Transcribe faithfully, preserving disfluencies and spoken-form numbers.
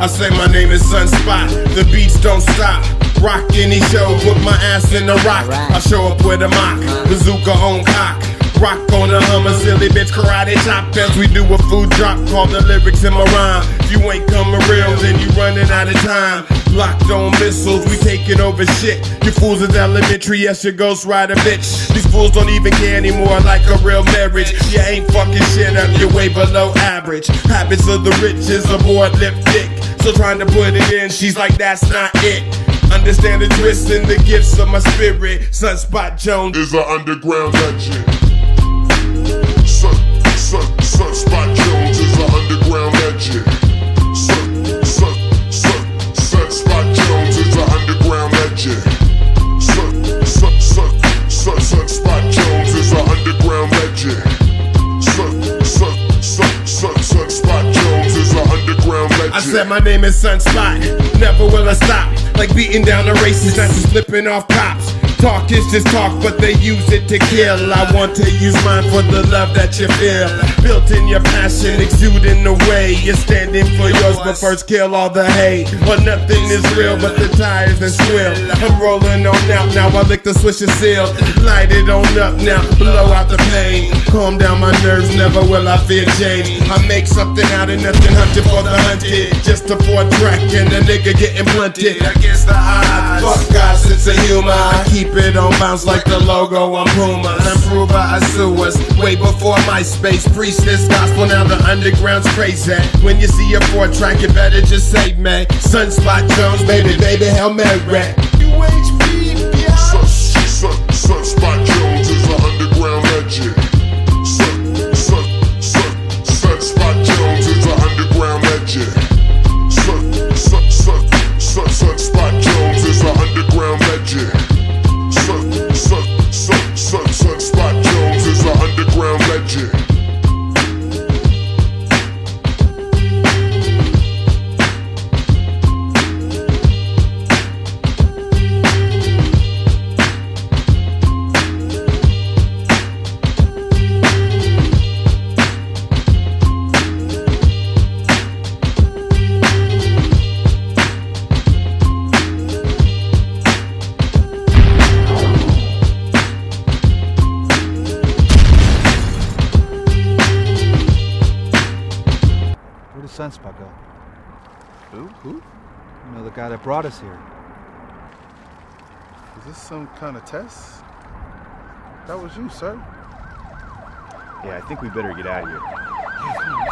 I say my name is Sunspot, the beats don't stop. Rock any show, put my ass in the rock. I show up with a mock, bazooka on cock. Rock on a Hummer, silly bitch, karate chop. As we do a food drop, call the lyrics in my rhyme. If you ain't coming real, then you running out of time. Locked on missiles, we taking over shit. You fools is elementary, yes, your ghost rider bitch. These fools don't even care anymore, like a real marriage. You ain't fucking shit up, you're way below average. Habits of the rich is a bored lip thick. So trying to put it in, she's like, that's not it. Understand the twist and the gifts of my spirit. Sunspot Jonz is an underground legend. Sunspot Jonz is an underground legend. Sun, sun, sun, Sunspot Jonz is an underground legend. Sun, sun, sun, sun, Sunspot Jonz is an underground legend. Sun, sun, sun, sun, Sunspot Jonz is an underground legend. I said my name is Sunspot, never will I stop. Like beating down the races, not just slipping off cops. Talk is just talk, but they use it to kill. I want to use mine for the love that you feel. Built in your passion, exuding the way. You're standing for yours, but first kill all the hate. But nothing is real, but the tires and swill. I'm rolling on out now, I lick the swisher seal. Light it on up now, blow out the pain. Calm down my nerves, never will I fear change. I make something out of nothing, hunting for the hunted. Just a four track and a nigga getting blunted against the odds. Fuck God, sense of humor. I keep it on bounce like the logo on Puma. Improver, I sue us. Way before MySpace. Priest this gospel, now the underground's crazy. When you see a four track, you better just say, man. Sunspot Jonz, baby, baby, Hail Mary. U H P, yeah. Sun, sun, Sunspot Jonz is an underground legend. Sun, sun, sun, Sunspot Jonz is an underground legend. Sun, sun, sun, sun, Sunspot Jonz is an underground legend. Sun, sun, sun, sun, Sunspot Jonz is an underground legend. Sunspot guy. Who? Who? You know, the guy that brought us here. Is this some kind of test? That was you, sir. Yeah, I think we better get out of here.